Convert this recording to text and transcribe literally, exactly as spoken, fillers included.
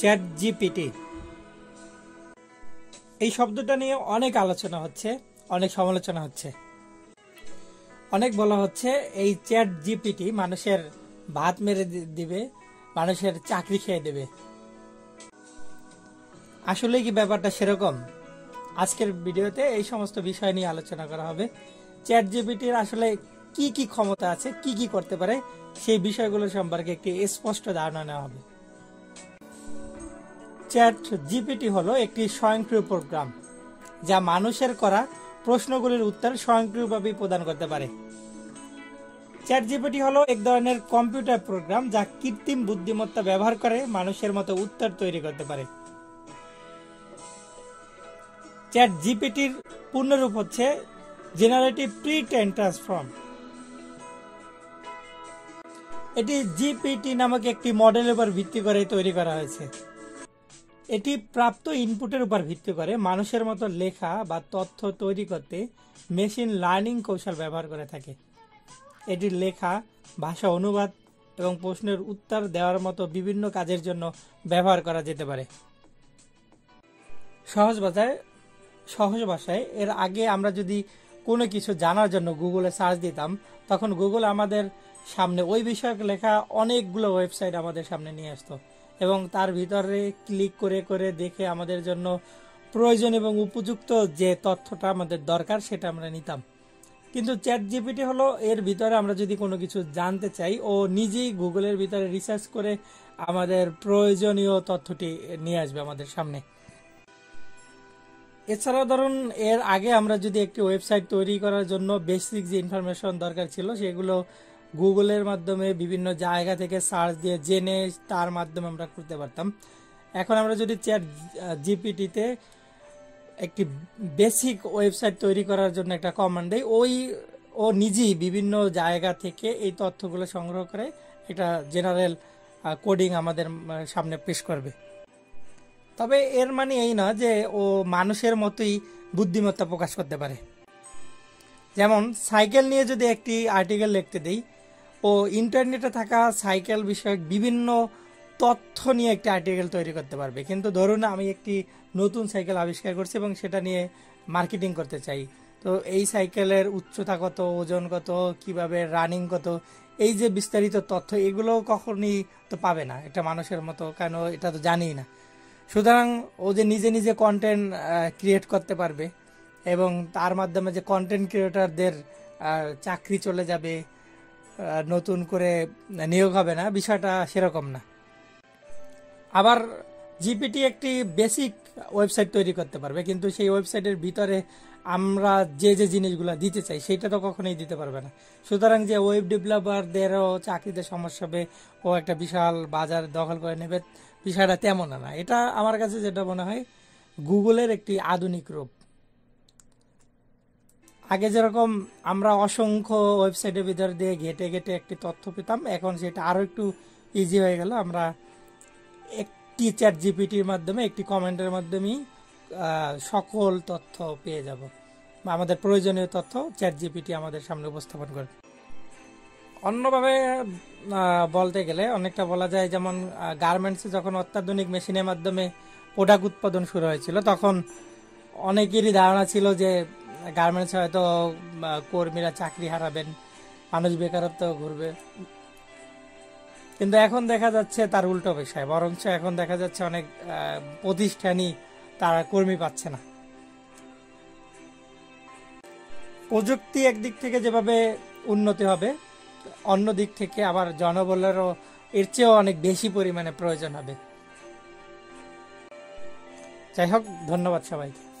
Chat GPT এই শব্দটা নিয়ে অনেক আলোচনা হচ্ছে, অনেক সমালোচনা হচ্ছে, অনেক বলা হচ্ছে এই চ্যাট জিপিটি মানুষের ভাত মেরে দিবে, মানুষের চাকরি খেয়ে দেবে। আসলে কি ব্যাপারটা সেরকম? আজকের ভিডিওতে এই সমস্ত বিষয় নিয়ে আলোচনা করা হবে। চ্যাট জিপিটির আসলে কি কি ক্ষমতা আছে, কি কি করতে পারে, সেই বিষয়গুলো সম্পর্কে একটি স্পষ্ট ধারণা নেওয়া হবে। চ্যাট জিপিটি হলো একটি স্বয়ংক্রিয় প্রোগ্রাম যা মানুষের করা প্রশ্নগুলির উত্তর স্বয়ংক্রিয়ভাবে প্রদান করতে পারে। চ্যাট জিপিটি হলো এক ধরনের কম্পিউটার প্রোগ্রাম যা কৃত্রিম বুদ্ধিমত্তা ব্যবহার করে মানুষের মতো উত্তর তৈরি করতে পারে। চ্যাট জিপিটির পূর্ণরূপ হচ্ছে জেনারেটিভ প্রি-ট্রেন ট্রান্সফর্ম। এটি জিপিটি নামক একটি মডেলের উপর ভিত্তি করে তৈরি করা হয়েছে। এটি প্রাপ্ত ইনপুটের উপর ভিত্তি করে মানুষের মতো লেখা বা তথ্য তৈরি করতে মেশিন লার্নিং কৌশল ব্যবহার করে থাকে। এটি লেখা, ভাষা অনুবাদ এবং প্রশ্নের উত্তর দেওয়ার মতো বিভিন্ন কাজের জন্য ব্যবহার করা যেতে পারে। সহজ ভাষায় সহজ ভাষায় এর আগে আমরা যদি কোনো কিছু জানার জন্য গুগলে সার্চ দিতাম, তখন গুগল আমাদের সামনে ওই বিষয়ক লেখা অনেকগুলো ওয়েবসাইট আমাদের সামনে নিয়ে আসতো এবং তার ভিতরে ক্লিক করে করে দেখে আমাদের জন্য প্রয়োজন এবং উপযুক্ত যে তথ্যটা আমাদের দরকার সেটা আমরা নিতাম। কিন্তু চ্যাট জিপিটি হলো এর ভিতরে আমরা যদি কোনো কিছু জানতে চাই, ও নিজেই গুগলের ভিতরে রিসার্চ করে আমাদের প্রয়োজনীয় তথ্যটি নিয়ে আসবে আমাদের সামনে। এছাড়াও ধরুন এর আগে আমরা যদি একটি ওয়েবসাইট তৈরি করার জন্য বেসিক যে ইনফরমেশন দরকার ছিল সেগুলো গুগলের মাধ্যমে বিভিন্ন জায়গা থেকে সার্চ দিয়ে জেনে তার মাধ্যমে আমরা করতে পারতাম। এখন আমরা যদি চ্যাট জিপিটিতে একটি বেসিক ওয়েবসাইট তৈরি করার জন্য একটা কমান্ড দেই, ওই ও নিজেই বিভিন্ন জায়গা থেকে এই তথ্যগুলো সংগ্রহ করে একটা জেনারেল কোডিং আমাদের সামনে পেশ করবে। তবে এর মানে এই না যে ও মানুষের মতোই বুদ্ধিমত্তা প্রকাশ করতে পারে। যেমন সাইকেল নিয়ে যদি একটি আর্টিকেল লিখতে দিই, ও ইন্টারনেটে থাকা সাইকেল বিষয়ক বিভিন্ন তথ্য নিয়ে একটি আর্টিকেল তৈরি করতে পারবে। কিন্তু ধরুন আমি একটি নতুন সাইকেল আবিষ্কার করছি এবং সেটা নিয়ে মার্কেটিং করতে চাই, তো এই সাইকেলের উচ্চতা কত, ওজন কত, কিভাবে রানিং কত, এই যে বিস্তারিত তথ্য, এগুলো কখনই তো পাবে না এটা মানুষের মতো, কেন এটা তো জানি না। সুতরাং ও যে নিজে নিজে কন্টেন্ট ক্রিয়েট করতে পারবে এবং তার মাধ্যমে যে কন্টেন্ট ক্রিয়েটরদের চাকরি চলে যাবে, নতুন করে নিয়োগ হবে না, বিষয়টা সেরকম না। আবার জিপিটি একটি বেসিক ওয়েবসাইট তৈরি করতে পারবে, কিন্তু সেই ওয়েবসাইটের ভিতরে আমরা যে যে জিনিসগুলো দিতে চাই সেটা তো কখনোই দিতে পারবে না। সুতরাং যে ওয়েব ডেভেলপারদেরও চাকরিতে সমস্যা হবে, ও একটা বিশাল বাজার দখল করে নেবে, বিষয়টা তেমন না। এটা আমার কাছে যেটা মনে হয় গুগলের একটি আধুনিক রূপ। আগে যেরকম আমরা অসংখ্য ওয়েবসাইটের ভিতর দিয়ে ঘেটে ঘেটে একটি তথ্য পেতাম, এখন সেটা আরও একটু ইজি হয়ে গেল। আমরা একটি চ্যাট জিপিটির মাধ্যমে, একটি কমান্ডের মাধ্যমেই সকল তথ্য পেয়ে যাব। আমাদের প্রয়োজনীয় তথ্য চ্যাট জিপিটি আমাদের সামনে উপস্থাপন করে। অন্যভাবে বলতে গেলে অনেকটা বলা যায়, যেমন গার্মেন্টসে যখন অত্যাধুনিক মেশিনের মাধ্যমে প্রোডাক্ট উৎপাদন শুরু হয়েছিল, তখন অনেকেরই ধারণা ছিল যে গার্মেন্টসে হয়তো কর্মীরা চাকরি হারাবেন, মানুষ বেকারত্ব ঘুরবে, কিন্তু এখন দেখা যাচ্ছে তার উল্টো বিষয়। বরঞ্চ এখন দেখা যাচ্ছে অনেক প্রতিষ্ঠানই তারা কর্মী পাচ্ছে না। প্রযুক্তি একদিক থেকে যেভাবে উন্নতি হবে, অন্য দিক থেকে আবার জনবলেরও এর চেয়েও অনেক বেশি পরিমাণে প্রয়োজন হবে। যাই হোক, ধন্যবাদ সবাইকে।